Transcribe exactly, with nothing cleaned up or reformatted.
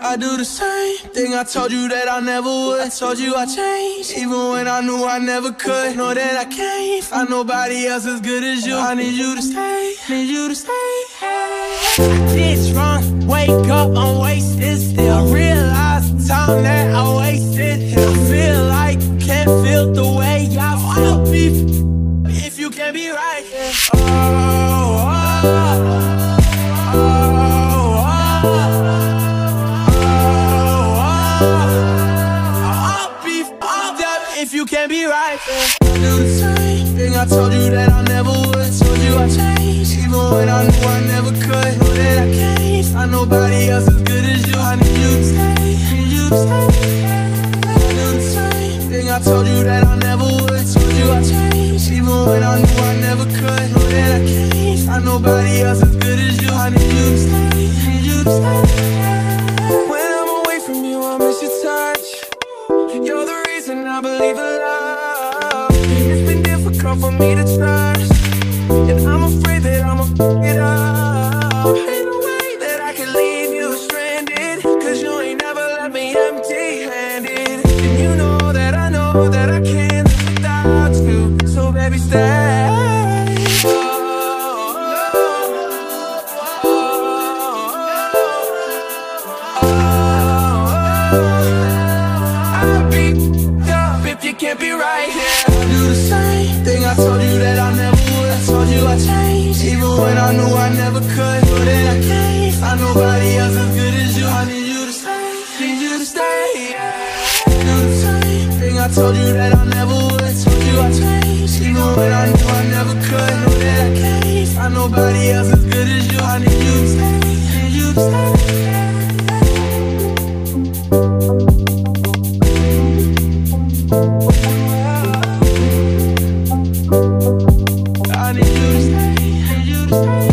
I do the same thing I told you that I never would. I told you I changed, even when I knew I never could. Know that I can't find nobody else as good as you. I need you to stay, need you to stay. This wrong, wake up, I'm wasted still. I realize the time that I wasted. I feel like you can't feel the way I feel. I'll be f if you can't be right. Oh, oh, oh, oh, oh. If you can't be right, I do the same thing I told you that I never would. I told you I changed, even when I knew I never could. Know that I can't find nobody else as good as you. I need you to stay, need you to stay. I do the same thing I told you that I never would. I told you I changed, even when I knew I never could. Know that I can't find nobody else as good as you. I need you to stay, need you to stay. When I'm away from you, I miss your touch. You're the and I believe in love. It's been difficult for me to trust, and I'm afraid that I'ma fuck it up. Ain't no way that I can leave you stranded, cause you ain't never left me empty-handed. And you know that I know that I can't live without you, so baby stay. Can't be right here. I do the same thing I told you that I never would. I told you I changed, even when I knew I never could. But then I can't find nobody else as good as you. I need you to stay, need you to stay. I do the same thing I told you that I never would. I told you I changed, even when I knew I never could. But then I can't find nobody else as good as you. I need you to stay, need you to stay. I need you to stay, need you to stay.